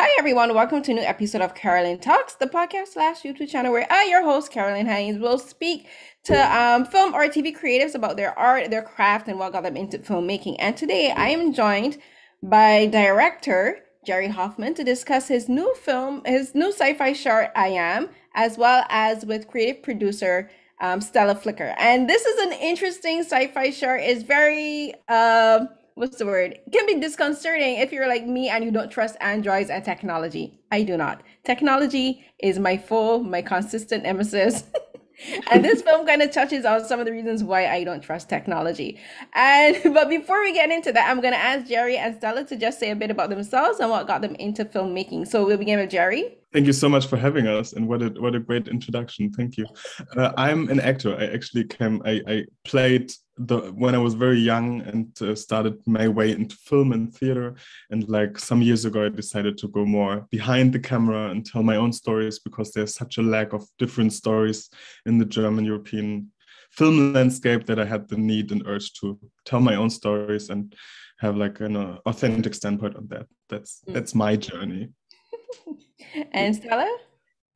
Hi everyone, welcome to a new episode of Carolyn Talks, the podcast / YouTube channel where I, your host Carolyn Haynes, will speak to film or TV creatives about their art, their craft, and what got them into filmmaking. And today I am joined by director Jerry Hoffman to discuss his new film, his new sci-fi short I Am, as well as with creative producer Stella Flicker. And this is an interesting sci-fi short. It's very can be disconcerting if you're like me and you don't trust androids and technology. I do not. Technology is my consistent nemesis. And this film kind of touches on some of the reasons why I don't trust technology. But before we get into that, I'm going to ask Jerry and Stella to just say a bit about themselves and what got them into filmmaking. So we'll begin with Jerry. Thank you so much for having us, and what a great introduction. Thank you. I'm an actor. I actually I played when I was very young and started my way into film and theater. And like some years ago, I decided to go more behind the camera and tell my own stories, because there's such a lack of different stories in the German European film landscape that I had the need and urge to tell my own stories and have like an authentic standpoint on that. That's my journey. And Stella?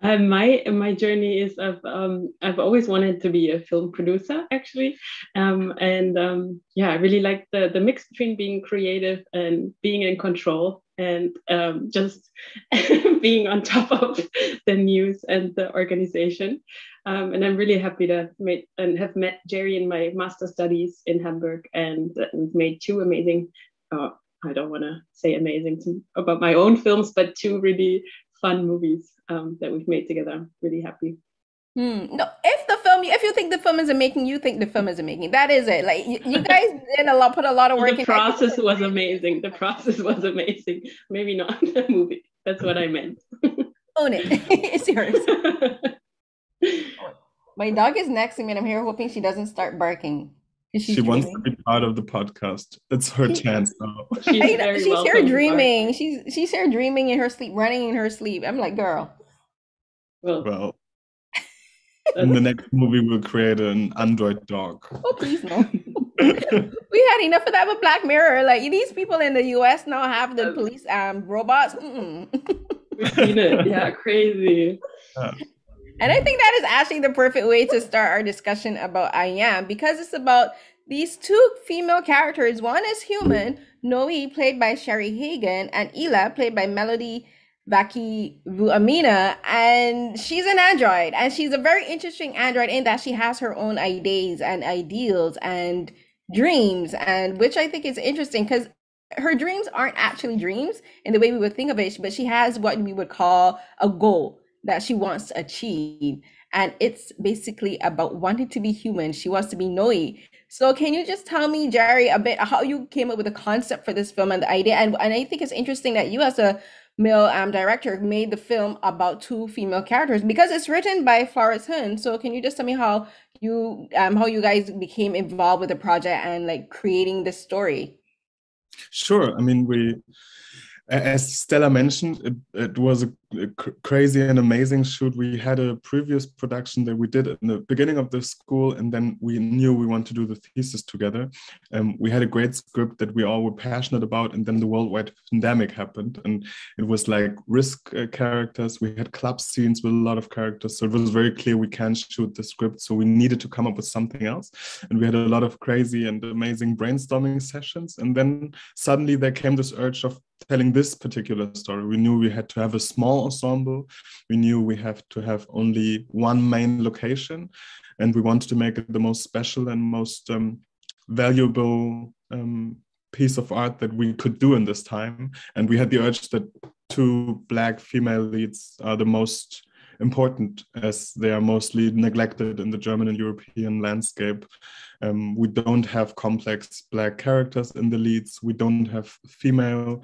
My journey is I've always wanted to be a film producer, actually. I really like the mix between being creative and being in control and just being on top of the news and the organization. And I'm really happy to have met Jerry in my master studies in Hamburg, and made two amazing, I don't want to say amazing about my own films, but two really fun movies that we've made together. I'm really happy. No, if you think the film isn't making, you think the film isn't making. That is it. Like you guys put a lot of work. The process was amazing. The process was amazing. Maybe not the movie. That's what I meant. Own it. It's yours. My dog is next to me, and I'm here hoping she doesn't start barking. She wants to be part of the podcast. It's her chance now. She's here dreaming. She's here dreaming in her sleep, running in her sleep. I'm like, girl. Well. In the next movie, we'll create an android dog. Oh, please no. We had enough of that with Black Mirror. Like these people in the U.S. now have the police robots. We've seen it. Yeah, crazy. Yeah. And I think that is actually the perfect way to start our discussion about I Am, because it's about these two female characters. One is human, Noe, played by Sherry Hagen, and Ila, played by Melody Vaki Vuamina. And she's an android, and she's a very interesting android in that she has her own ideas and ideals and dreams, and which I think is interesting because her dreams aren't actually dreams in the way we would think of it, but she has what we would call a goal that she wants to achieve. And it's basically about wanting to be human. She wants to be Noe. So can you just tell me, Jerry, a bit how you came up with the concept for this film and the idea? And I think it's interesting that you as a male director made the film about two female characters, because it's written by Florens Huhn. So can you just tell me how you guys became involved with the project and like creating this story? Sure. I mean, as Stella mentioned, it was a crazy and amazing shoot. We had a previous production that we did in the beginning of the school, and then we knew we wanted to do the thesis together. We had a great script that we all were passionate about, and then the worldwide pandemic happened, and it was like risk characters. We had club scenes with a lot of characters, so it was very clear we can't shoot the script, so we needed to come up with something else. And we had a lot of crazy and amazing brainstorming sessions, and then suddenly there came this urge of telling this particular story. We knew we had to have a small ensemble. We knew we have to have only one main location, and we wanted to make it the most special and most valuable piece of art that we could do in this time. And we had the urge that two Black female leads are the most important, as they are mostly neglected in the German and European landscape. We don't have complex Black characters in the leads. We don't have female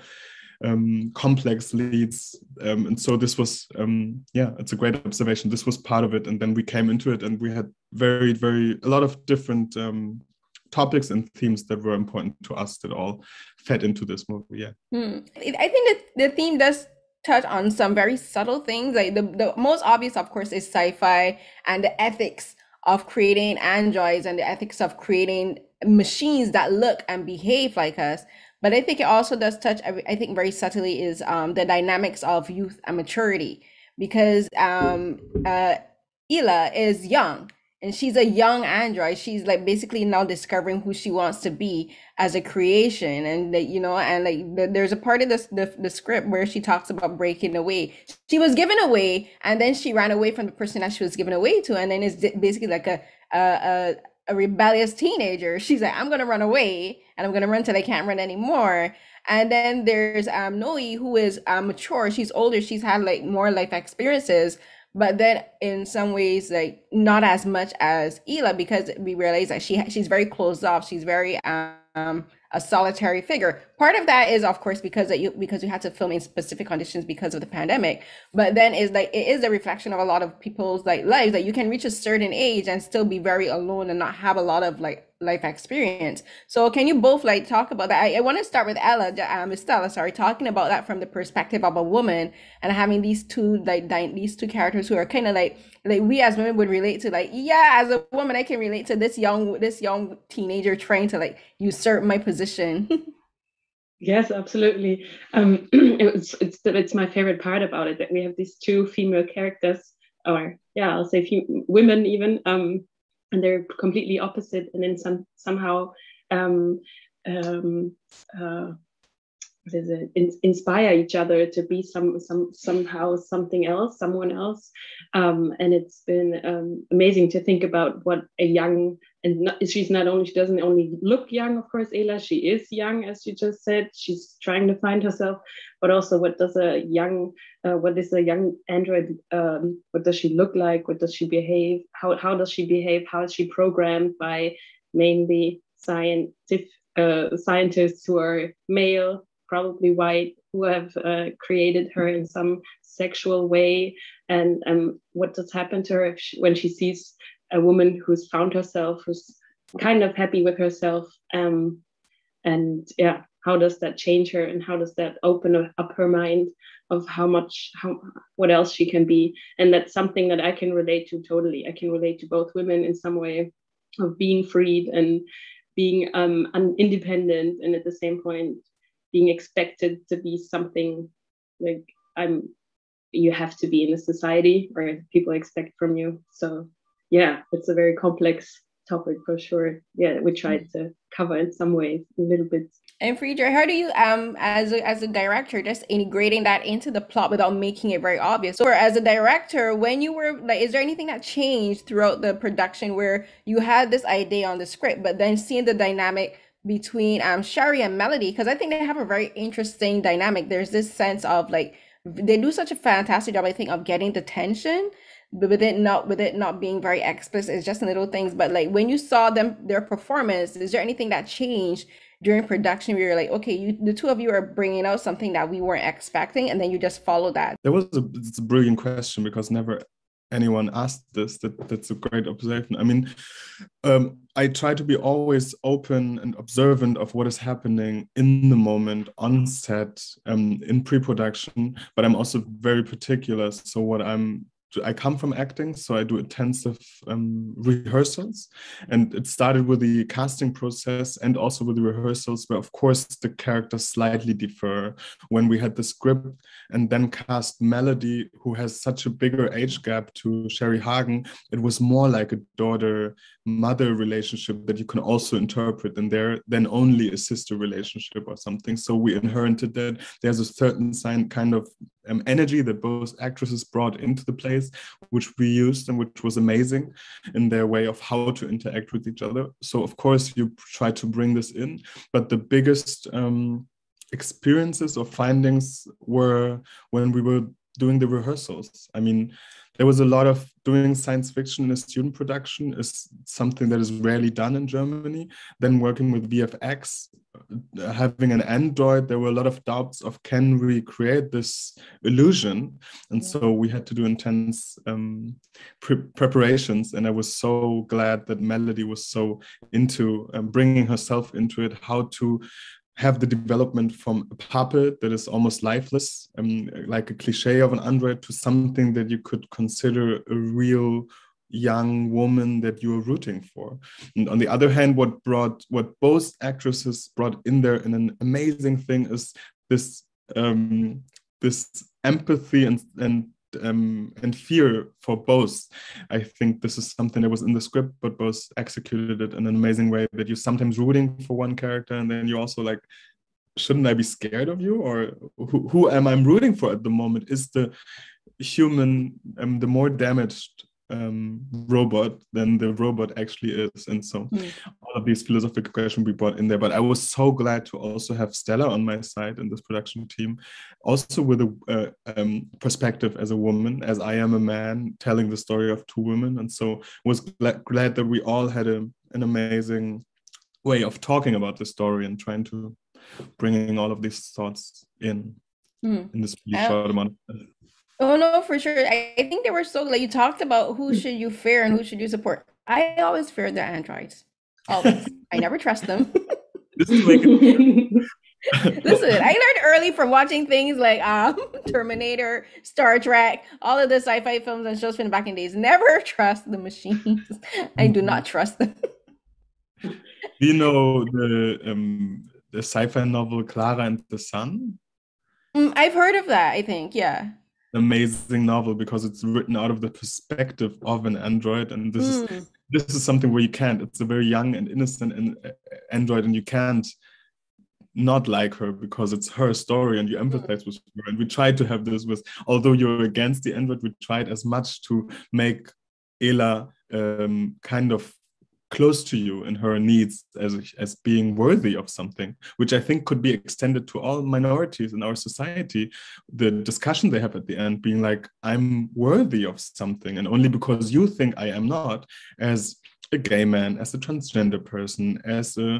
complex leads. And so this was, it's a great observation. This was part of it. And then we came into it, and we had very, very, a lot of different topics and themes that were important to us that all fed into this movie. Yeah. I think that the theme does touch on some very subtle things. Like the most obvious, of course, is sci-fi and the ethics of creating androids and the ethics of creating machines that look and behave like us. But I think it also does touch, I think very subtly, is the dynamics of youth and maturity, because Ella is young and she's a young android. She's like basically now discovering who she wants to be as a creation. And that, you know, and like there's a part of this, the script where she talks about breaking away. She was given away and then she ran away from the person that she was given away to. And then it's basically like a rebellious teenager. She's like, I'm gonna run away, and I'm gonna run till I can't run anymore. And then there's Noe, who is mature. She's older. She's had like more life experiences, but then in some ways, like not as much as Ella, because we realize that she's very closed off. She's very a solitary figure. Part of that is, of course, because you had to film in specific conditions because of the pandemic. But then is like it is a reflection of a lot of people's like lives, that you can reach a certain age and still be very alone and not have a lot of like life experience. So can you both like talk about that? I want to start with Stella, sorry, talking about that from the perspective of a woman and having these two like these two characters who are kind of like we as women would relate to, like, yeah, as a woman I can relate to this young teenager trying to like usurp my position. Yes, absolutely. It's my favorite part about it, that we have these two female characters, or yeah, I'll say women even, and they're completely opposite, and then inspire each other to be someone else. And it's been amazing to think about what a young, she doesn't only look young, of course, Ella, she is young, as you just said, she's trying to find herself, but also what is a young android, what does she look like, what does she behave, how is she programmed by mainly scientists who are male, probably white, who have created her in some sexual way, and what does happen to her when she sees a woman who's found herself, who's kind of happy with herself, and yeah, how does that change her, and how does that open up her mind of what else she can be? And that's something that I can relate to totally. I can relate to both women in some way, of being freed and being independent, and at the same point being expected to be something like you have to be in a society, or people expect from you. So yeah, it's a very complex topic for sure. Yeah, we tried to cover in some ways a little bit. And for you, Jerry, how do you, as a director, just integrating that into the plot without making it very obvious? Or as a director, when you were like, is there anything that changed throughout the production where you had this idea on the script, but then seeing the dynamic between Sherry and Melody, because I think they have a very interesting dynamic. There's this sense of like, they do such a fantastic job, I think, of getting the tension, but with it not being very explicit. It's just little things. But like when you saw their performance, is there anything that changed during production where you're like, okay, the two of you are bringing out something that we weren't expecting, and then you just follow that? It's a brilliant question, because never anyone asked this. That's a great observation. I mean, I try to be always open and observant of what is happening in the moment, on set, in pre-production, but I'm also very particular. So I come from acting, so I do intensive rehearsals, and it started with the casting process and also with the rehearsals, where of course the characters slightly differ. When we had the script and then cast Melody, who has such a bigger age gap to Sherry Hagen, it was more like a daughter-mother relationship that you can also interpret in there than only a sister relationship or something. So we inherited that. There's a certain kind of energy that both actresses brought into the place, which we used and which was amazing in their way of how to interact with each other. So of course you try to bring this in, but the biggest experiences or findings were when we were doing the rehearsals. I mean, there was a lot of doing science fiction in a student production is something that is rarely done in Germany. Then working with VFX, having an android, there were a lot of doubts of, can we create this illusion? And so we had to do intense preparations. And I was so glad that Melody was so into bringing herself into it, how to have the development from a puppet that is almost lifeless, like a cliche of an android, to something that you could consider a real young woman that you are rooting for. And on the other hand, what both actresses brought in there in an amazing thing is this this empathy and fear for both. I think this is something that was in the script, but both executed it in an amazing way, that you're sometimes rooting for one character and then you're also like, shouldn't I be scared of you? Or who am I rooting for at the moment? Is the human the more damaged robot than the robot actually is? And so all of these philosophical questions we brought in there. But I was so glad to also have Stella on my side in this production team, also with a perspective as a woman, as I am a man telling the story of two women. And so was glad that we all had an amazing way of talking about the story and trying to bringing all of these thoughts in this really short amount of time. Oh, no, for sure. I think they were so, like, you talked about who should you fear and who should you support. I always fear the androids. Always. I never trust them. This is like listen, I learned early from watching things like Terminator, Star Trek, all of the sci-fi films and shows from back in the days. Never trust the machines. I do not trust them. You know the sci-fi novel Clara and the Sun? I've heard of that, I think, yeah. Amazing novel, because it's written out of the perspective of an android, and this is something where you can't, it's a very young and innocent android, and you can't not like her because it's her story and you empathize with her. And we tried to have this with, although you're against the android, we tried as much to make Ella kind of close to you in her needs as being worthy of something, which I think could be extended to all minorities in our society. The discussion they have at the end being like, I'm worthy of something, and only because you think I am not, as a gay man, as a transgender person, as a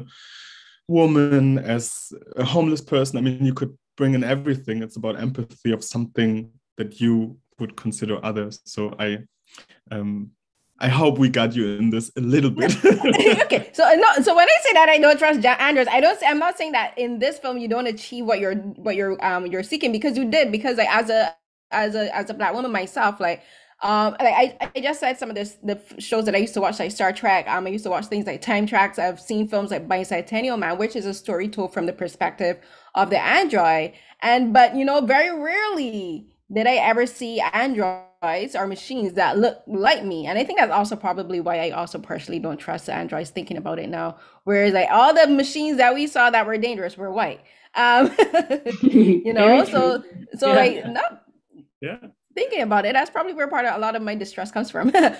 woman, as a homeless person. I mean, you could bring in everything. It's about empathy of something that you would consider others. So I hope we got you in this a little bit. Okay, so when I say that I don't trust androids, I'm not saying that in this film you don't achieve what you're seeking, because you did. Because like as a Black woman myself, I just said some of the shows that I used to watch, like Star Trek. I used to watch things like Time Tracks. I've seen films like Bicentennial Man, which is a story told from the perspective of the android. But you know, very rarely did I ever see androids or machines that look like me. And I think that's also probably why I also partially don't trust the androids, thinking about it now. Whereas like all the machines that we saw that were dangerous were white. You know, so yeah. Thinking about it, that's probably where part of a lot of my distrust comes from. But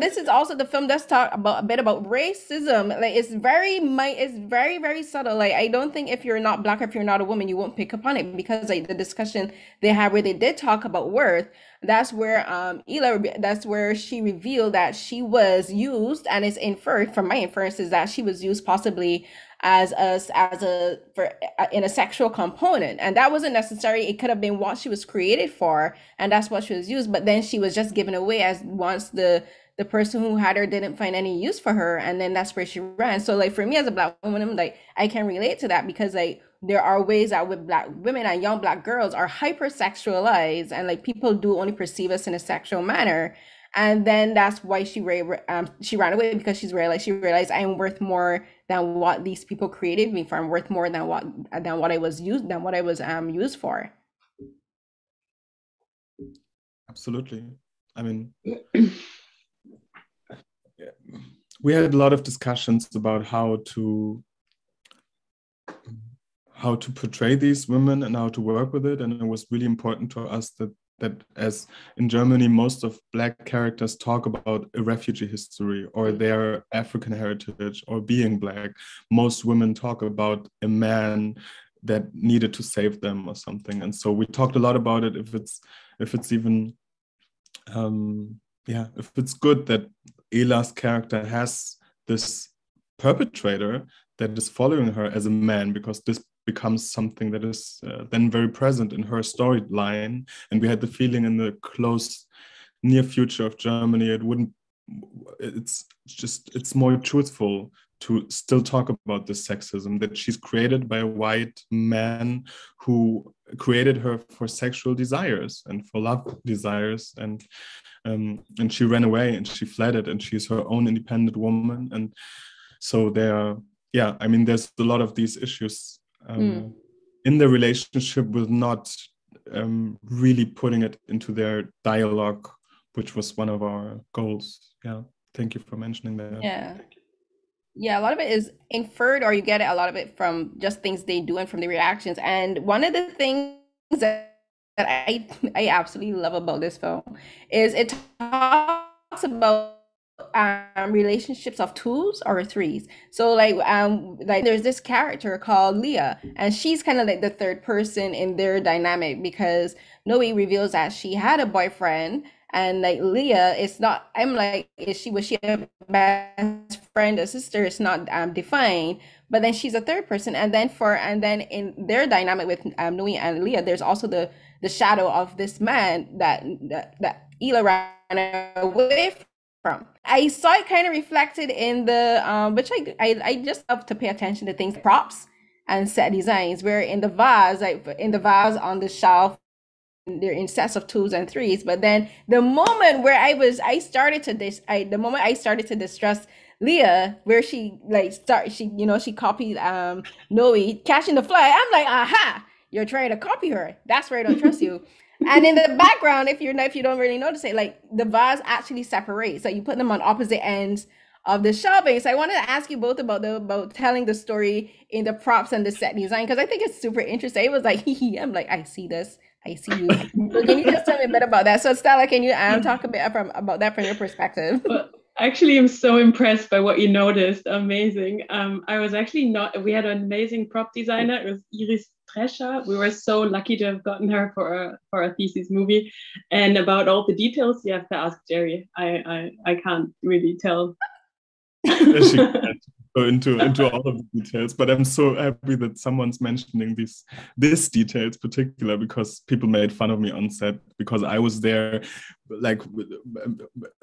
this is also, the film does talk a bit about racism. Like it's very, very subtle. Like I don't think if you're not Black, if you're not a woman, you won't pick up on it, because like the discussion they had where they did talk about worth, that's where Ella, that's where she revealed that she was used, and it's inferred from my inferences that she was used possibly in a sexual component, and that wasn't necessary. It could have been what she was created for, and that's what she was used. But then she was just given away as once the person who had her didn't find any use for her, and then that's where she ran. So like for me as a Black woman, I'm like, I can relate to that, because like there are ways that with Black women and young Black girls are hypersexualized, and like people do only perceive us in a sexual manner. And then that's why she ran away, because she realized I'm worth more than what these people created me for. I'm worth more than what I was used, than what I was used for. Absolutely. I mean, we had a lot of discussions about how to portray these women and how to work with it, and it was really important to us that as in Germany, most of Black characters talk about a refugee history or their African heritage or being Black. Most women talk about a man that needed to save them or something. And so we talked a lot about it, if it's even, if it's good that Ella's character has this perpetrator that is following her as a man, because this becomes something that is then very present in her storyline. And we had the feeling in the close near future of Germany, it's more truthful to still talk about this sexism, that she's created by a white man who created her for sexual desires and for love desires. And and she ran away and she fled it, and she's her own independent woman. And so there, yeah, I mean, there's a lot of these issues in the relationship with not really putting it into their dialogue, which was one of our goals. Yeah, thank you for mentioning that. Yeah. Yeah, a lot of it is inferred, or you get it a lot of it from just things they do and from the reactions. And one of the things that I absolutely love about this film is it talks about relationships of twos or threes. So like there's this character called Leah, and she's kind of like the third person in their dynamic, because Noe reveals that she had a boyfriend. And like Leah, it's not, I'm like, was she a best friend or sister? It's not defined, but then she's a third person. And then in their dynamic with Noe and Leah, there's also the shadow of this man that Ela ran away from. I saw it kind of reflected in the, which I just love to pay attention to things, props and set designs, where in the vase on the shelf, they're in sets of twos and threes. But then the moment I started to distrust Leah, where she she copied Noe, catching the fly, I'm like, aha, you're trying to copy her. That's where I don't trust you. And in the background, if you don't really notice it, like the vase actually separates. So you put them on opposite ends of the shelving. So I wanted to ask you both about telling the story in the props and the set design, because I think it's super interesting. It was like, I'm like, I see this. I see you. So can you just tell me a bit about that? So Stella, can you talk a bit about that from your perspective? Well, actually, I'm so impressed by what you noticed. Amazing. I was actually not, we had an amazing prop designer. It was Iris. We were so lucky to have gotten her for a thesis movie, and about all the details you have to ask Jerry. I can't really tell. She can't go into all of the details, but I'm so happy that someone's mentioning this detail in particular, because people made fun of me on set because I was there, like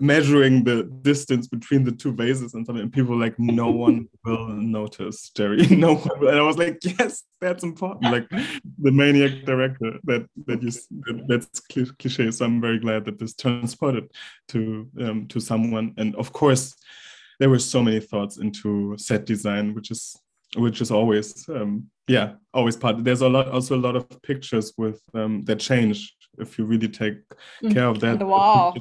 measuring the distance between the two vases and something, and people were like, no one will notice, Jerry. No one will. And I was like, yes, that's important. Like the maniac director that's cliche. So I'm very glad that this transported to someone. And of course, there were so many thoughts into set design, which is always always part. There's also a lot of pictures with that change if you really take care of that. The wall.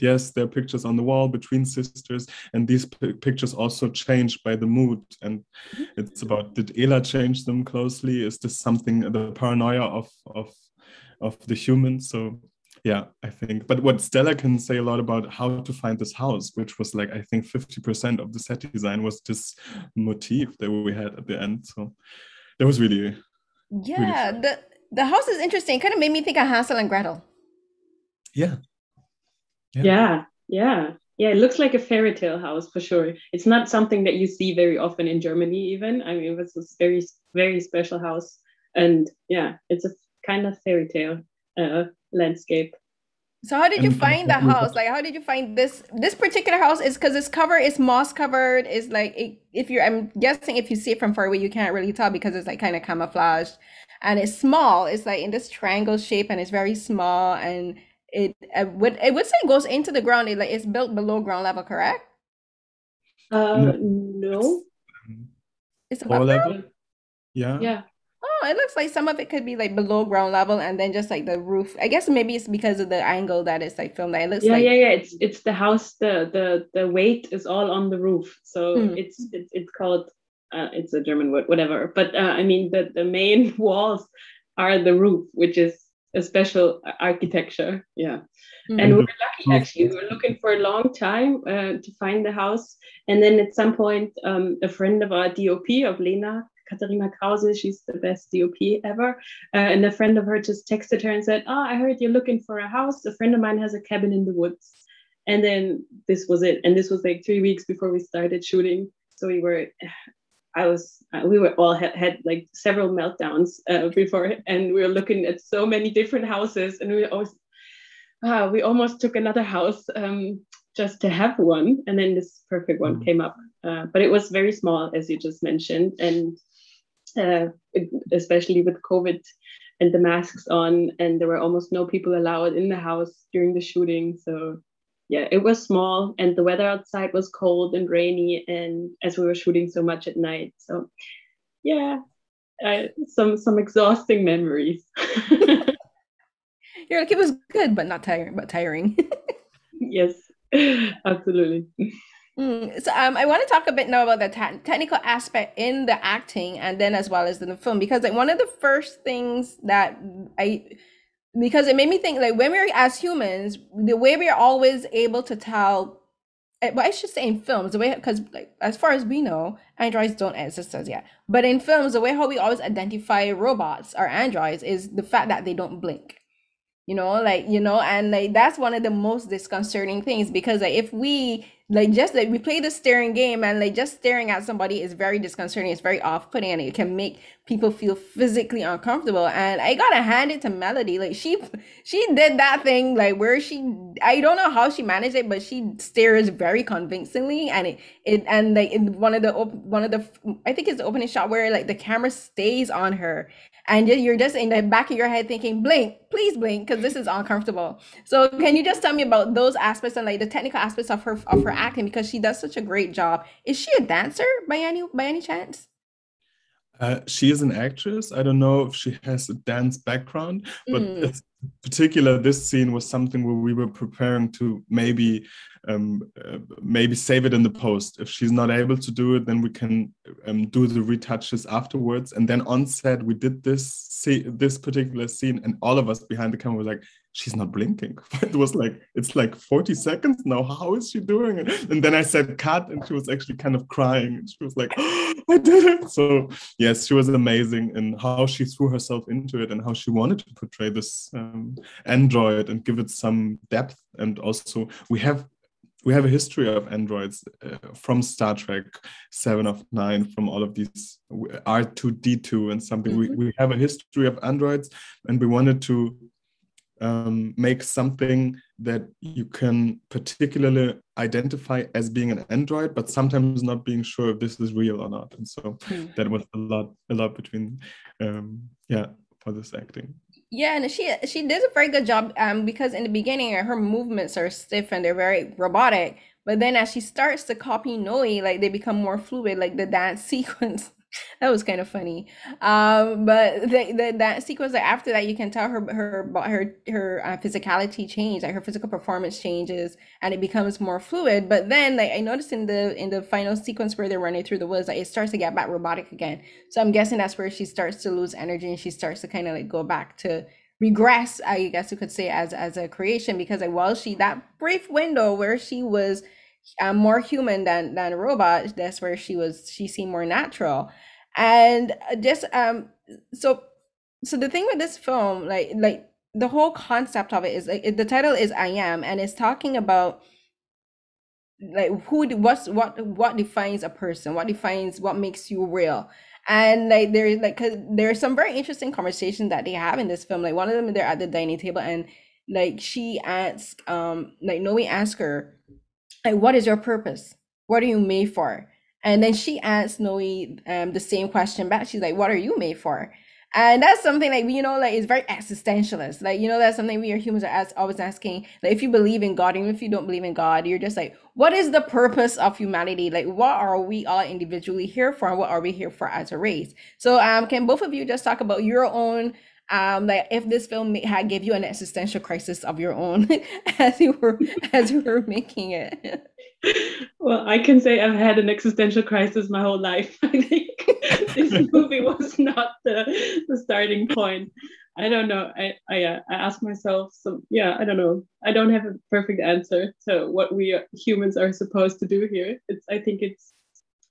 Yes, there are pictures on the wall between sisters, and these pictures also change by the mood. And it's about, did Ela change them closely? Is this something, the paranoia of the human? So. Yeah, I think. But what Stella can say a lot about how to find this house, which was like, I think 50% of the set design was this motif that we had at the end. So that was really. Yeah, really the house is interesting. It kind of made me think of Hansel and Gretel. Yeah. Yeah. Yeah. Yeah. Yeah, it looks like a fairy tale house for sure. It's not something that you see very often in Germany, even. I mean, it was this very, very special house. And yeah, it's a kind of fairy tale. Landscape. So how did you find the house? Like, how did you find this particular house? Is because it's covered, it's moss covered. It's like I'm guessing if you see it from far away, you can't really tell because it's like kind of camouflaged, and it's small. It's like in this triangle shape, and it's very small. And it would say goes into the ground. It, like, it's built below ground level, correct? No. It's above level. Yeah. Yeah. Oh, it looks like some of it could be like below ground level, and then just like the roof. I guess maybe it's because of the angle that it's like filmed. It looks yeah. It's the house. The weight is all on the roof, so it's called. It's a German word, whatever. But I mean, the main walls are the roof, which is a special architecture. Yeah, and we're lucky actually. We were looking for a long time to find the house, and then at some point, a friend of our DOP of Lena. Katharina Krause, she's the best DOP ever. And a friend of her just texted her and said, I heard you're looking for a house. A friend of mine has a cabin in the woods. And then this was it. And this was like 3 weeks before we started shooting. So we all had like several meltdowns before. And we were looking at so many different houses. And we almost took another house just to have one. And then this perfect one came up. But it was very small, as you just mentioned. And especially with COVID, and the masks on, and there were almost no people allowed in the house during the shooting. So yeah, it was small, and the weather outside was cold and rainy, and as we were shooting so much at night. So yeah, some exhausting memories. You're like, it was good, but tiring. Yes, absolutely. So I want to talk a bit now about the technical aspect in the acting, and then as well as in the film, because like one of the first things that because it made me think, like when we're as humans, the way we're always able to tell, well, I should say in films, the way, because like as far as we know, androids don't exist as yet, but in films, the way how we always identify robots or androids is the fact that they don't blink. And like that's one of the most disconcerting things, because like if we we play the staring game, and like just staring at somebody is very disconcerting, it's very off-putting, and it can make people feel physically uncomfortable. And I gotta hand it to Melody, like she did that thing, like where she, I don't know how she managed it, but she stares very convincingly, and one of the I think it's the opening shot where like the camera stays on her, and you're just in the back of your head thinking, blink, please blink, because this is uncomfortable. So can you just tell me about those aspects and like the technical aspects of her acting, because she does such a great job. Is she a dancer by any chance? She is an actress. I don't know if she has a dance background, but in particular, this scene was something where we were preparing to maybe save it in the post. If she's not able to do it, then we can do the retouches afterwards. And then on set, we did this particular scene, and all of us behind the camera were like, she's not blinking. It was like, it's like 40 seconds now. How is she doing it? And then I said, cut. And she was actually kind of crying. And she was like, oh, I did it. So yes, she was amazing in how she threw herself into it and how she wanted to portray this android and give it some depth. And also we have a history of androids from Star Trek, 7 of 9, from all of these R2-D2 and something. We have a history of androids, and we wanted to make something that you can particularly identify as being an android, but sometimes not being sure if this is real or not. And so that was a lot between, for this acting. Yeah, and she does a very good job because in the beginning her movements are stiff and they're very robotic, but then as she starts to copy Noe, like they become more fluid, like the dance sequence. That was kind of funny, but that sequence, like after that, you can tell her physicality change, like her physical performance changes, and it becomes more fluid. But then, like I noticed in the final sequence where they're running through the woods, like it starts to get back robotic again. So I'm guessing that's where she starts to lose energy, and she starts to kind of like go back to regress, I guess you could say, as a creation, because like while she, that brief window where she was more human than a robot, that's where she seemed more natural. And just so the thing with this film, like the whole concept of it is, like the title is I Am, and it's talking about like what defines a person, what makes you real. And like there's like, cause there's some very interesting conversation that they have in this film. Like one of them, they're at the dining table, and like she asks, like Noe asks her, like, what is your purpose? What are you made for? And then she asks Noe the same question back. She's like, what are you made for? And that's something like, like it's very existentialist. Like, that's something we are humans are always asking. Like, if you believe in God, even if you don't believe in God, you're just like, what is the purpose of humanity? Like, what are we all individually here for? And what are we here for as a race? So can both of you just talk about your own, like if this film had gave you an existential crisis of your own as you were making it? Well, I can say I've had an existential crisis my whole life. I think this movie was not the starting point. I don't know. I ask myself I don't know. I don't have a perfect answer to what we humans are supposed to do here. I think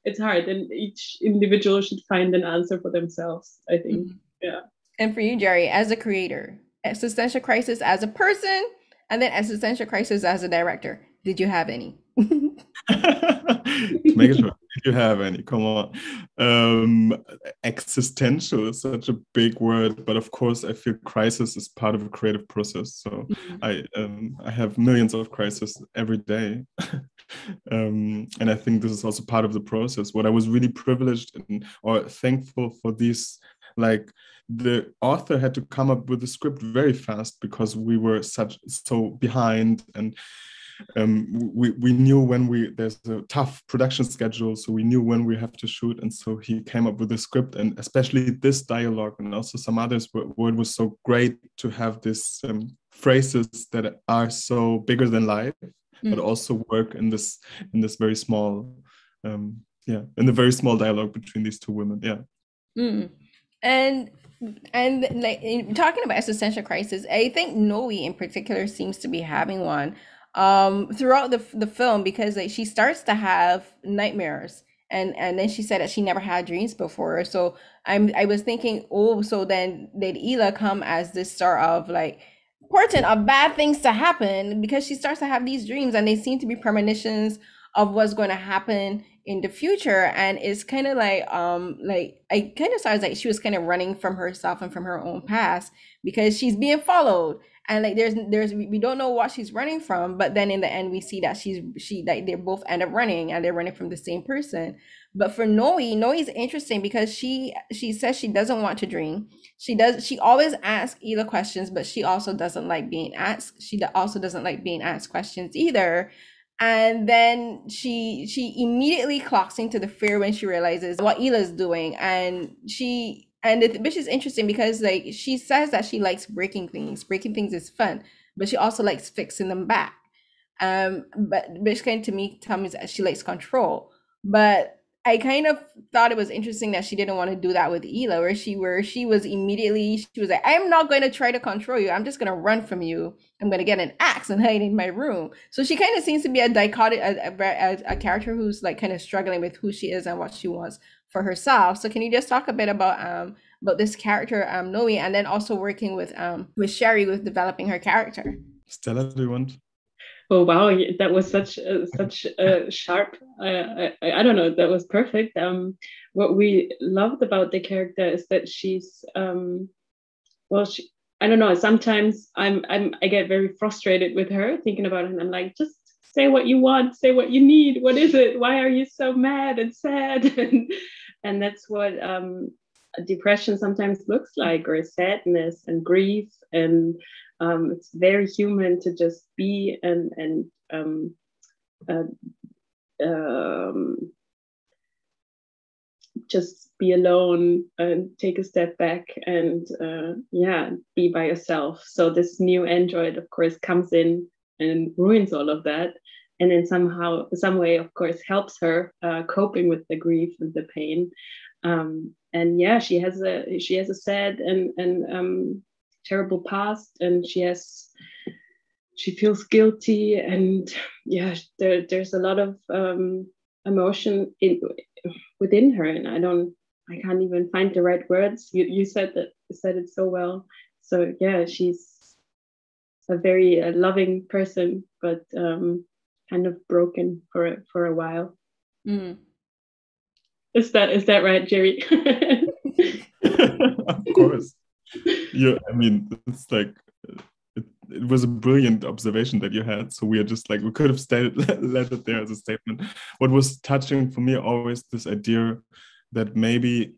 it's hard, and each individual should find an answer for themselves, I think. Yeah. And for you, Jerry, as a creator, existential crisis as a person, and then existential crisis as a director, did you have any? Make sure you have any. Come on. Existential is such a big word, but of course, I feel crisis is part of a creative process. So I have millions of crises every day, and I think this is also part of the process. What I was really privileged and or thankful for these Like, the author had to come up with the script very fast because we were so behind, and we knew when there's a tough production schedule, so we knew when we have to shoot, and so he came up with the script, and especially this dialogue and also some others where it was so great to have these phrases that are so bigger than life, but also work in this very small in the very small dialogue between these two women. And like, talking about existential crisis, I think Noe in particular seems to be having one throughout the film, because like, she starts to have nightmares, and then she said that she never had dreams before. So I was thinking, so then did Ela come as this star of like portent of bad things to happen, because she starts to have these dreams and they seem to be premonitions of what's going to happen in the future. And it's kind of like I kind of saw like she was kind of running from herself and from her own past, because she's being followed, and like there's we don't know what she's running from, but then in the end we see that she like they both end up running, and they're running from the same person. But for Noe's interesting because she says she doesn't want to dream. She always asks Ela questions, but she also doesn't like being asked. She also doesn't like being asked questions either. And then she immediately clocks into the fear when she realizes what Ela's doing. And which is interesting because like she says that she likes breaking things. Breaking things is fun, but she also likes fixing them back. But which kind to me tells me that she likes control. But I kind of thought it was interesting that she didn't want to do that with Ela, where she was like, I'm not going to try to control you. I'm just going to run from you. I'm going to get an axe and hide in my room. So she kind of seems to be a character who's like kind of struggling with who she is and what she wants for herself. So can you just talk a bit about this character, Noe, and then also working with Sherry with developing her character? Stella, do you want? Oh wow, that was such a sharp. I don't know. That was perfect. What we loved about the character is that she's I don't know. Sometimes I get very frustrated with her thinking about it, and I'm like, just say what you want, say what you need. What is it? Why are you so mad and sad? and that's what depression sometimes looks like, or sadness and grief and. It's very human to just be and just be alone and take a step back and be by yourself. So this new android, of course, comes in and ruins all of that, and then somehow, some way, of course, helps her coping with the grief and the pain. And yeah, she has a sad and terrible past, and she feels guilty, and yeah, there's a lot of emotion within her, and I can't even find the right words. You said it so well. So yeah, she's a very loving person, but kind of broken for a while. Is that right, Jerry? Of course. Yeah, I mean, it's like it was a brilliant observation that you had. So we are just like, we could have let it there as a statement. What was touching for me always, this idea that maybe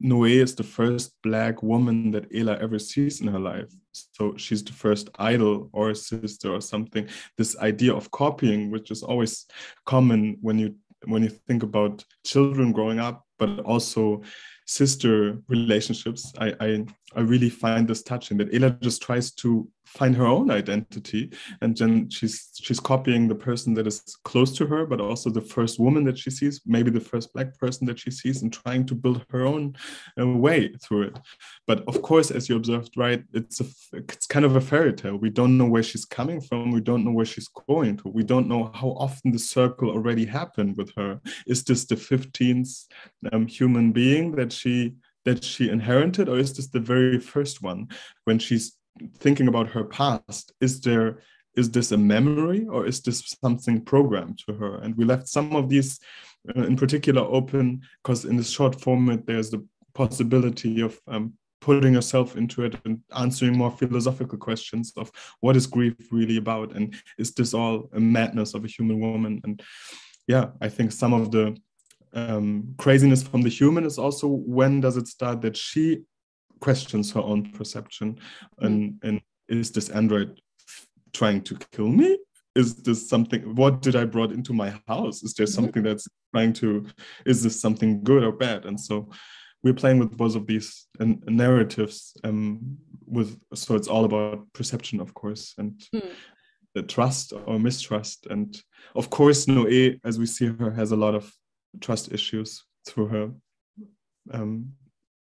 Noe is the first Black woman that Ela ever sees in her life. So she's the first idol or sister or something. This idea of copying, which is always common when you think about children growing up, but also sister relationships. I really find this touching, that Ela just tries to find her own identity, and then she's copying the person that is close to her, but also the first woman that she sees, maybe the first Black person that she sees, and trying to build her own way through it. But of course, as you observed, right, it's kind of a fairy tale. We don't know where she's coming from. We don't know where she's going to. We don't know how often the circle already happened with her. Is this the 15th human being that she inherited, or is this the very first one? When she's thinking about her past, is this a memory, or is this something programmed to her? And we left some of these in particular open, because in this short format there's the possibility of putting yourself into it and answering more philosophical questions of what is grief really about, and is this all a madness of a human woman? And yeah, I think some of the craziness from the human is also when does it start that she questions her own perception and is this android trying to kill me? Is this something, what did I brought into my house? Is there something that's trying to, is this something good or bad? And so we're playing with both of these narratives so it's all about perception, of course, and the trust or mistrust. And of course, Noé, as we see her, has a lot of trust issues through her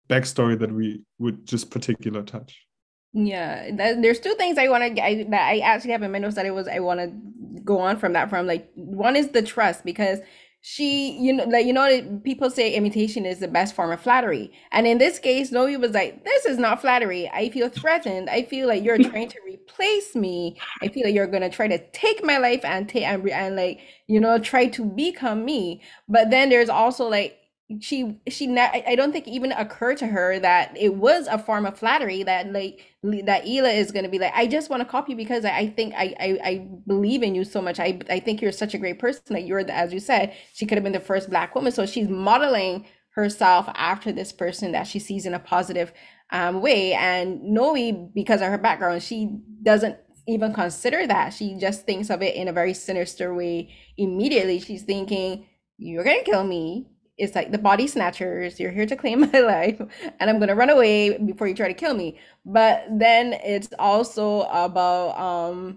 backstory that we would just particular touch. Yeah, there's two things I want to, that I actually have in my notes that I want to go on from that. From like, one is the trust, because she, people say imitation is the best form of flattery, and in this case, Noe was like, "This is not flattery. I feel threatened. I feel like you're trying to replace me. I feel like you're gonna try to take my life and try to become me." But then there's also like, I don't think it even occurred to her that it was a form of flattery, that that Ela is going to be like, I just want to copy you because I think I believe in you so much. I think you're such a great person, that you're the, as you said, she could have been the first Black woman, so she's modeling herself after this person that she sees in a positive way. And Noe, because of her background, she doesn't even consider that. She just thinks of it in a very sinister way immediately. She's thinking, you're gonna kill me. It's like the body snatchers, you're here to claim my life, and I'm gonna run away before you try to kill me. But then it's also about,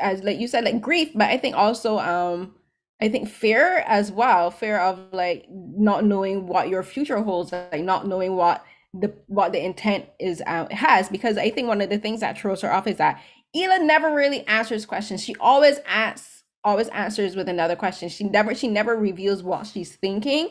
as like you said, like grief, but I think also I think fear as well, fear of like not knowing what your future holds, like not knowing what the intent is has, because I think one of the things that throws her off is that Ela never really answers questions. She always answers with another question. She never reveals what she's thinking,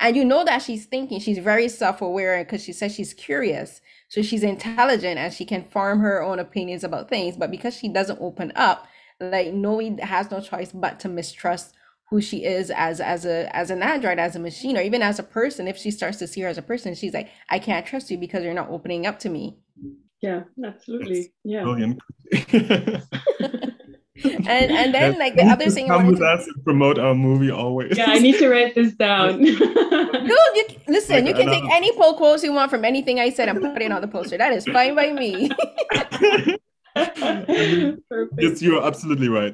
and you know that she's thinking. She's very self-aware because she says she's curious, so she's intelligent and she can form her own opinions about things. But because she doesn't open up, like Noe has no choice but to mistrust who she is as an android, as a machine, or even as a person. If she starts to see her as a person, she's like, I can't trust you because you're not opening up to me. Yeah, absolutely. Yeah. And then like the other thing, come with us and promote our movie always. Yeah, I need to write this down. Dude, listen, you can take any poll quotes you want from anything I said and put it on the poster. That is fine by me. Perfect. You're absolutely right.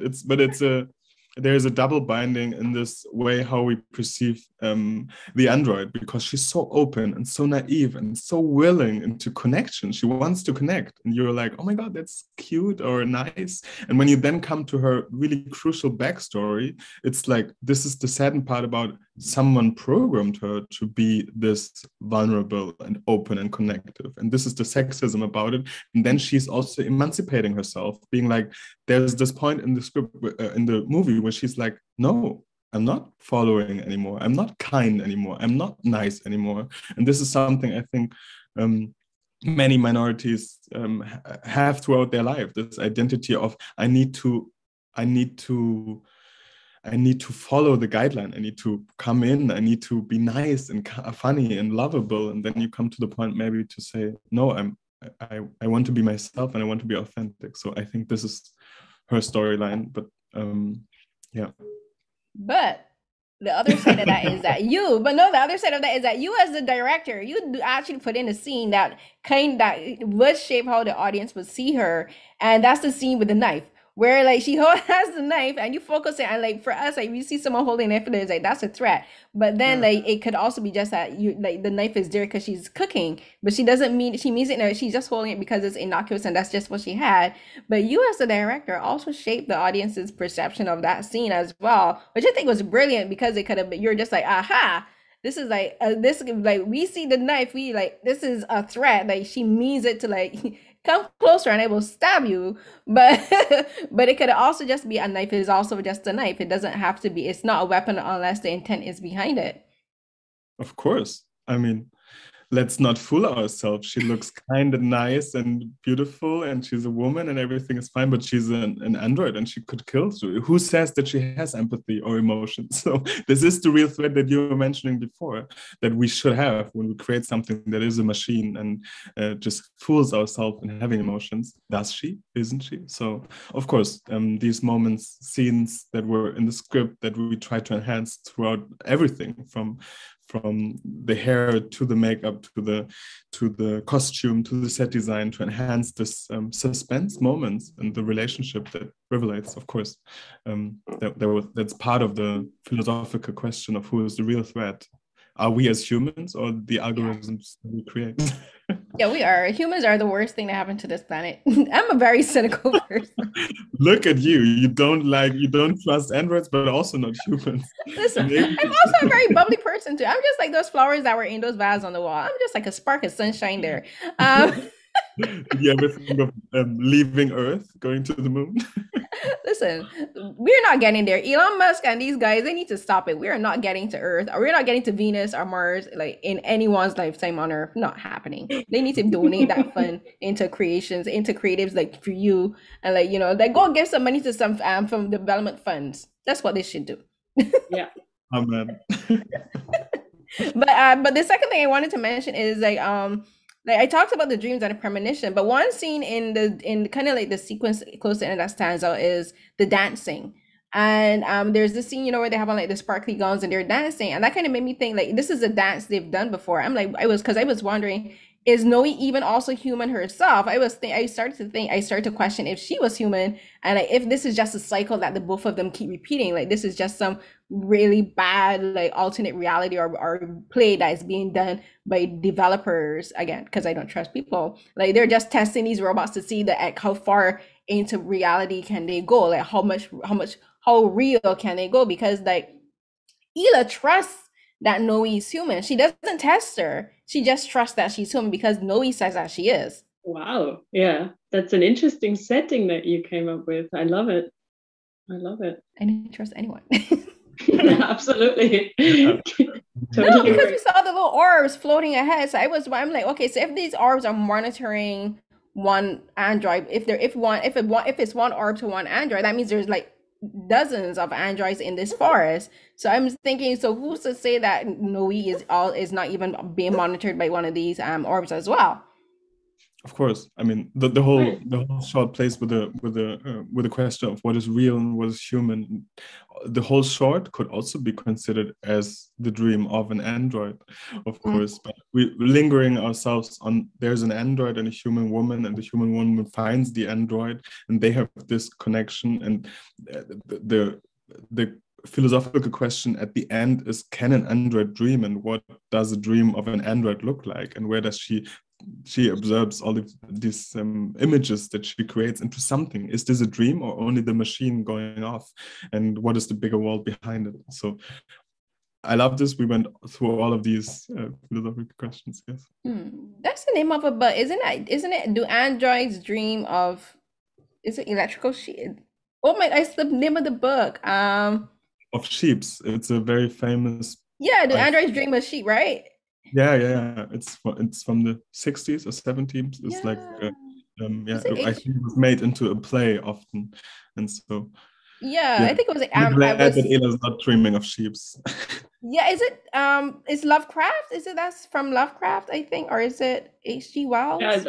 There's a double binding in this way how we perceive the android, because she's so open and so naive and so willing into connection. She wants to connect, and you're like, oh my god, that's cute or nice. And when you then come to her really crucial backstory, it's like, this is the saddened part about someone programmed her to be this vulnerable and open and connective, and this is the sexism about it. And then she's also emancipating herself, being like, there's this point in the script, in the movie, where she's like, no, I'm not following anymore, I'm not kind anymore, I'm not nice anymore. And this is something I think many minorities have throughout their life, this identity of I need to follow the guideline. I need to come in. I need to be nice and funny and lovable. And then you come to the point maybe to say, no, I want to be myself and I want to be authentic. So I think this is her storyline. But yeah. But the other side of that is that you as the director, you actually put in a scene that would shape how the audience would see her. And that's the scene with the knife, where like she has the knife and you focus it, and like for us, like we see someone holding a knife and it's like, that's a threat. But then like it could also be just that you, like, the knife is there because she's cooking, but she doesn't mean, she means it now, she's just holding it because it's innocuous and that's just what she had. But you as the director also shaped the audience's perception of that scene as well, which I think was brilliant, because it could have been, you're just like, aha, this is like we see the knife, we like, this is a threat, like she means it to like come closer and I will stab you. But but it could also just be a knife. It is also just a knife. It doesn't have to be, it's not a weapon unless the intent is behind it. Of course. I mean, let's not fool ourselves. She looks kind and nice and beautiful, and she's a woman and everything is fine, but she's an android and she could kill. Who says that she has empathy or emotion? So this is the real threat that you were mentioning before, that we should have when we create something that is a machine and just fools ourselves in having emotions. Does she? Isn't she? So of course, these moments, scenes that were in the script that we try to enhance throughout everything, from the hair to the makeup to the costume to the set design, to enhance this suspense moments and the relationship that revelates. Of course, that's part of the philosophical question of who is the real threat. Are we as humans or the algorithms that we create? Yeah, we are. Humans are the worst thing to happen to this planet. I'm a very cynical person. Look at you. You don't trust androids, but also not humans. Listen, I'm also a very bubbly person too. I'm just like those flowers that were in those vases on the wall. I'm just like a spark of sunshine there. Did you ever think of leaving Earth, going to the moon? Listen, we're not getting there. Elon Musk and these guys, they need to stop it. We are not getting to Earth, or we're not getting to Venus or Mars, like in anyone's lifetime on Earth. Not happening. They need to donate that fund into creations, into creatives like for you, and like, you know, like go give some money to some from development funds. That's what they should do. Yeah. Amen. But the second thing I wanted to mention is like I talked about the dreams and the premonition, but one scene in kind of like the sequence close to the end that stands out is the dancing. And there's this scene, you know, where they have on like the sparkly gowns and they're dancing, and that kind of made me think like this is a dance they've done before. I'm like, I was wondering, is Noe even also human herself? I started to question if she was human, and like, if this is just a cycle that the both of them keep repeating, like this is just some really bad like alternate reality or play that is being done by developers, again, because I don't trust people. Like they're just testing these robots to see that how far into reality can they go, like how real can they go, because like Ela trusts that Noe is human. She doesn't test her. She just trusts that she's human because Noe says that she is. Wow. Yeah. That's an interesting setting that you came up with. I love it. I love it. I didn't trust anyone. Yeah, absolutely. Yeah. Totally. No, because we saw the little orbs floating ahead. So I'm like, okay, so if these orbs are monitoring one android, if it's one orb to one android, that means there's like dozens of androids in this forest. So I'm thinking, so who's to say that Noe is not even being monitored by one of these orbs as well? Of course, I mean the whole short plays with the question of what is real and what is human. The whole short could also be considered as the dream of an android, of course. But we're lingering ourselves on there's an android and a human woman, and the human woman finds the android, and they have this connection. And the philosophical question at the end is: can an android dream, and what does a dream of an android look like, and where does she observes all of these images that she creates into something? Is this a dream or only the machine going off? And what is the bigger world behind it? So I love this. We went through all of these philosophical questions. Yes. That's the name of a book, isn't it? Do androids dream of? Is it Electrical Sheep? Oh my! It's the name of the book. Of sheeps. It's a very famous. Yeah, do androids dream of sheep? Right. Yeah, it's from the 60s or 70s. It's like I think it was made into a play often, and so I think it was. I'm glad that Ela's not dreaming of sheeps. Yeah, is it? Is Lovecraft? Is it that's from Lovecraft? I think, or is it H.G. Wells? Yeah,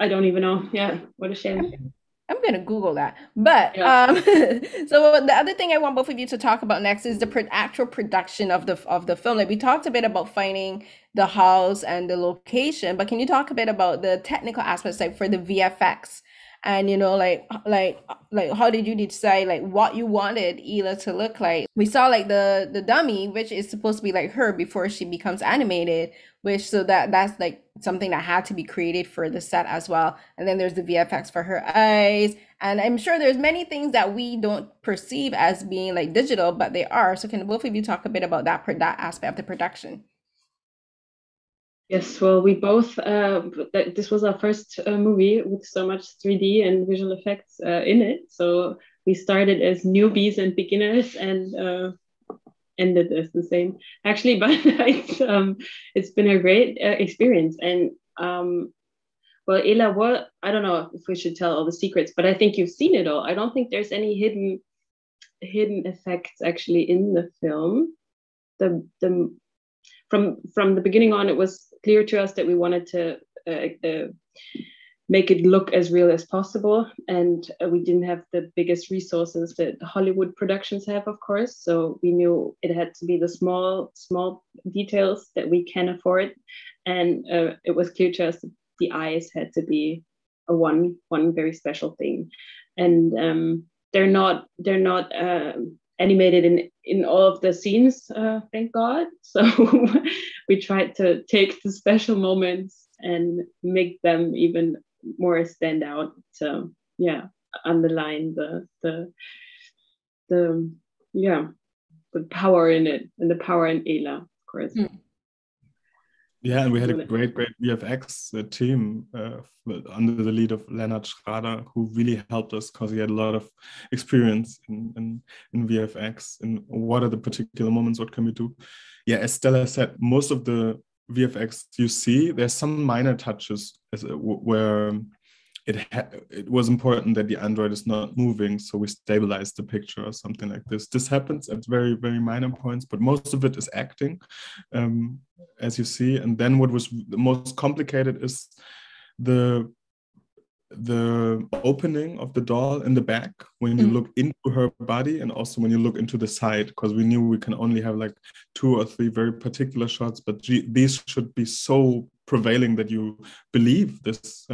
I don't even know. Yeah, what a shame. I'm gonna Google that. But so the other thing I want both of you to talk about next is the actual production of the film. Like we talked a bit about finding the house and the location, but can you talk a bit about the technical aspects, like for the VFX, and you know, like how did you decide like what you wanted Ela to look like? We saw like the dummy, which is supposed to be like her before she becomes animated, which so that's like something that had to be created for the set as well. And then there's the VFX for her eyes, and I'm sure there's many things that we don't perceive as being like digital, but they are. So can both of you talk a bit about that aspect of the production? Yes, well, we both this was our first movie with so much 3D and visual effects in it, so we started as newbies and beginners, and ended as the same, actually, but it's been a great experience. And well, Ela, what, I don't know if we should tell all the secrets, but I think you've seen it all. I don't think there's any hidden effects actually in the film. From the beginning on, it was clear to us that we wanted to make it look as real as possible, and we didn't have the biggest resources that Hollywood productions have, of course, so we knew it had to be the small details that we can afford. And it was clear to us that the eyes had to be a one very special thing, and they're not animated in all of the scenes, thank God. So we tried to take the special moments and make them even more stand out. So yeah, underline the power in it, and the power in Ela, of course. Yeah, and we had a great VFX team under the lead of Leonard Schrader, who really helped us because he had a lot of experience in VFX and what are the particular moments, what can we do. Yeah, as Stella said, most of the VFX you see, there's some minor touches where it was important that the android is not moving, so we stabilize the picture or something like this. This happens at very, very minor points, but most of it is acting, as you see. And then what was the most complicated is the opening of the doll in the back, when you look into her body, and also when you look into the side, because we knew we can only have like 2 or 3 very particular shots, but these should be so prevailing that you believe this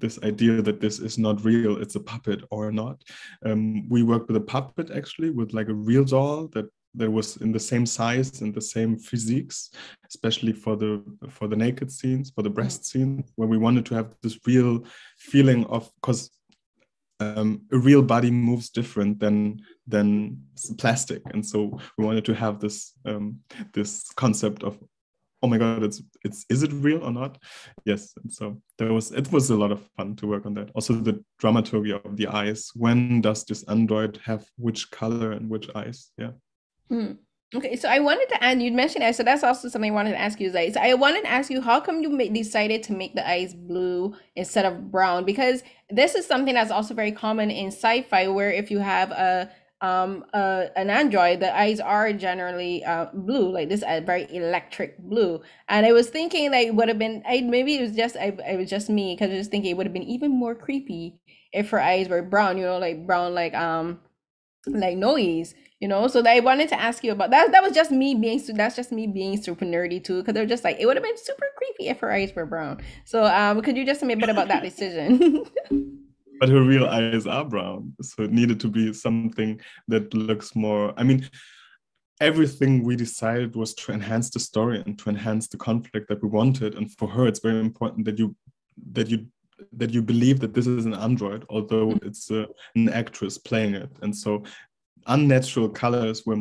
this idea that this is not real, it's a puppet or not. We worked with a puppet, actually, with like a real doll that was in the same size and the same physiques, especially for the naked scenes, for the breast scene, where we wanted to have this real feeling of, because a real body moves different than plastic, and so we wanted to have this this concept of, oh my God, is it real or not? Yes. And so it was a lot of fun to work on that. Also the dramaturgy of the eyes. When does this android have which color and which eyes? Yeah. Okay, so I wanted to add, you'd mentioned eyes, so that's also something I wanted to ask you, Zai. So I wanted to ask you, how come you decided to make the eyes blue instead of brown? Because this is something that's also very common in sci-fi, where if you have an android, the eyes are generally blue, like this very electric blue. And I was thinking that it would have been, it was just me, because I was thinking it would have been even more creepy if her eyes were brown, you know, like brown, like noise, you know. So I wanted to ask you about that. That's just me being super nerdy too, because they're just like, it would have been super creepy if her eyes were brown. So could you just tell me a bit about that decision? But her real eyes are brown, so it needed to be something that looks more, I mean, everything we decided was to enhance the story and to enhance the conflict that we wanted. And for her, it's very important that you believe that this is an android, although it's an actress playing it. And so unnatural colors were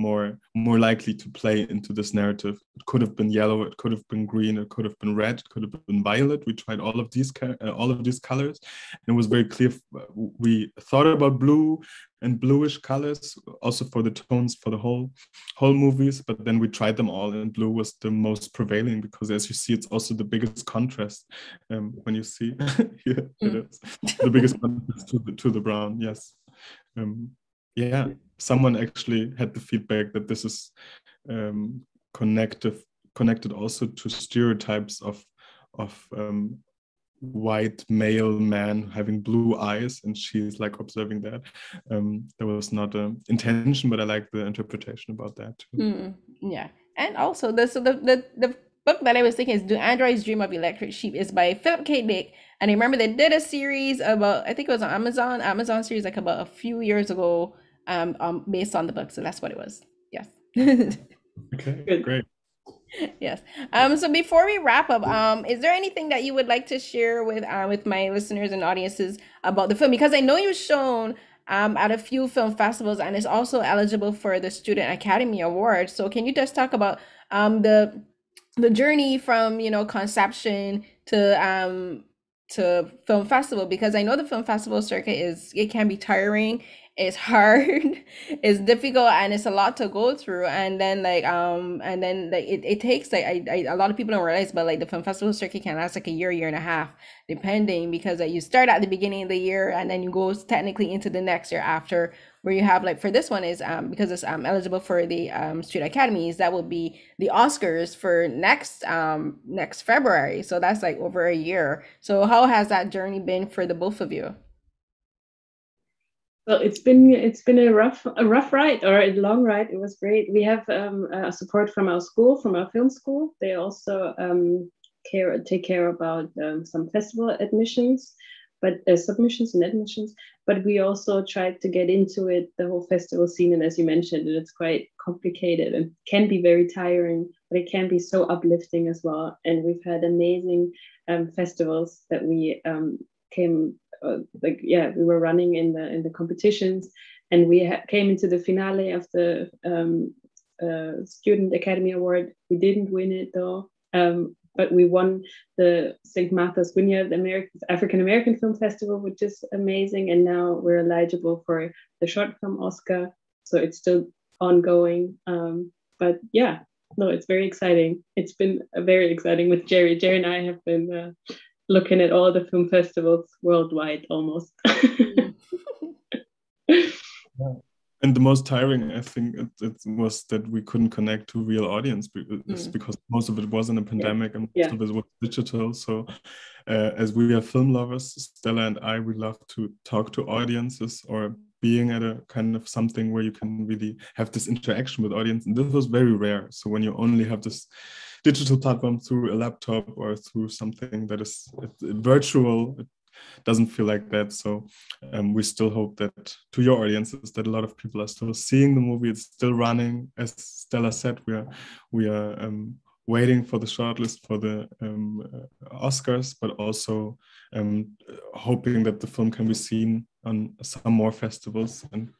more likely to play into this narrative. It could have been yellow, it could have been green, it could have been red, it could have been violet. We tried all of these colors, and it was very clear. We thought about blue and bluish colors also for the tones for the whole movies, but then we tried them all, and blue was the most prevailing, because as you see, it's also the biggest contrast when you see here it is, the biggest contrast to the brown. Yes. Yeah, someone actually had the feedback that this is connected also to stereotypes of white male man having blue eyes, and she's like observing that. There was not an intention, but I like the interpretation about that too. Yeah, and also the book that I was thinking is Do Androids Dream of Electric Sheep? Is by Philip K. Dick. And I remember they did a series about, I think it was on Amazon series, like about a few years ago, based on the book. So that's what it was. Yes. Okay, great. Yes. So before we wrap up, is there anything that you would like to share with my listeners and audiences about the film? Because I know you've shown at a few film festivals, and it's also eligible for the Student Academy Award. So can you just talk about the journey from, you know, conception to film festival? Because I know the film festival circuit, it can be tiring, It's hard, it's difficult, and it's a lot to go through. And then it takes like a lot of people don't realize, but like the film festival circuit can last like a year and a half, depending, because like you start at the beginning of the year and then you go technically into the next year after, where you have like for this one is because it's eligible for the street academies, that will be the Oscars for next February. So that's like over a year. So how has that journey been for the both of you? Well, it's been a rough ride, or a long ride. It was great. We have support from our school, from our film school. They also take care about some festival admissions, but submissions and admissions. But we also tried to get into it, the whole festival scene. And as you mentioned, it's quite complicated and can be very tiring, but it can be so uplifting as well. And we've had amazing festivals that we we were running in the competitions, and we came into the finale of the Student Academy Award. We didn't win it though, but we won the St. Martha's Vineyard African American Film Festival, which is amazing. And now we're eligible for the Short Film Oscar, so it's still ongoing. But yeah, no, it's very exciting. It's been very exciting with Jerry. Jerry and I have been looking at all the film festivals worldwide almost. And the most tiring, I think, it was that we couldn't connect to real audience because most of it was in a pandemic and most of it was digital. So as we are film lovers, Stella and I, we love to talk to audiences or being at a kind of something where you can really have this interaction with audience. And this was very rare. So when you only have this digital platform through a laptop or through something that is virtual, it doesn't feel like that. So we still hope that to your audiences that a lot of people are still seeing the movie. It's still running. As Stella said, we are waiting for the shortlist for the Oscars, but also hoping that the film can be seen on some more festivals. And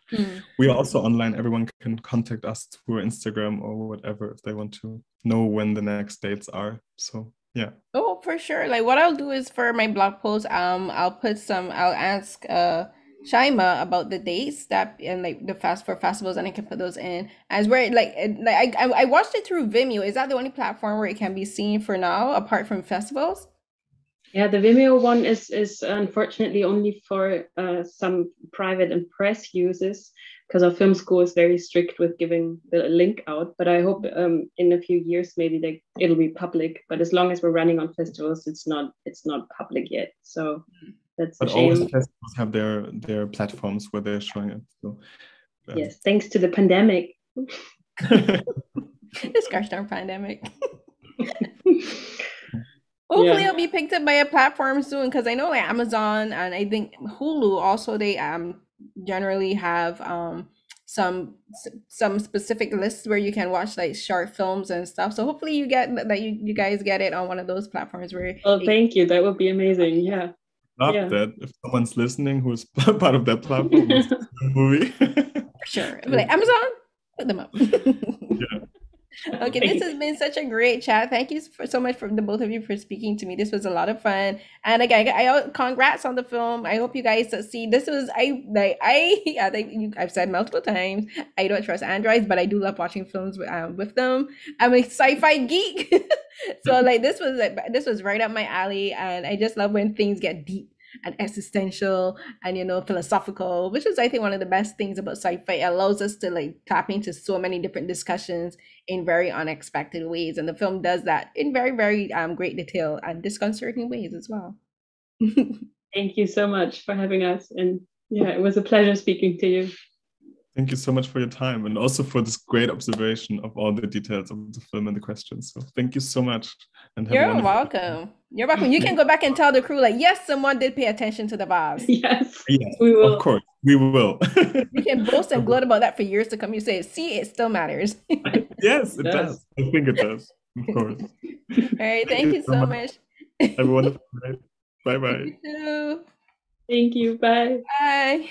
we are also online. Everyone can contact us through Instagram or whatever if they want to know when the next dates are. So yeah. Oh, for sure. Like what I'll do is for my blog post, I'll ask Shaima about the dates that and like the for festivals, and I can put those in as where I watched it through Vimeo. Is that the only platform where it can be seen for now, apart from festivals? Yeah, the Vimeo one is unfortunately only for some private and press uses, because our film school is very strict with giving the link out. But I hope in a few years maybe it'll be public. But as long as we're running on festivals, it's not public yet. So that's a shame. But always festivals have their platforms where they're showing it. So, yes, thanks to the pandemic. This gosh darn pandemic. Hopefully it'll be picked up by a platform soon, because I know like Amazon and I think Hulu also, they generally have some specific lists where you can watch like short films and stuff. So hopefully you get that, you guys get it on one of those platforms where. Oh, thank you. That would be amazing. Yeah. That if someone's listening who is part of that platform, movie. For sure. But like Amazon, put them up. Yeah. Okay, this has been such a great chat. Thank you so much for the both of you for speaking to me. This was a lot of fun. And again, I congrats on the film. I hope you guys see. This was I've said multiple times, I don't trust androids, but I do love watching films with them. I'm a sci-fi geek, so like this was right up my alley. And I just love when things get deep and existential and, you know, philosophical, which is I think one of the best things about sci-fi. It allows us to like tap into so many different discussions in very unexpected ways, and the film does that in very, very great detail and disconcerting ways as well. Thank you so much for having us, and yeah, it was a pleasure speaking to you. Thank you so much for your time, and also for this great observation of all the details of the film and the questions. So thank you so much. And you're welcome. You're welcome. You can go back and tell the crew, like, yes, someone did pay attention to the vibes. Yes, we will. Of course, we will. You can boast and gloat about that for years to come. You say, see, it still matters. Yes, it does. I think it does. Of course. All right. Thank you so much. Have a wonderful night. Bye-bye. Thank you. Bye. Bye.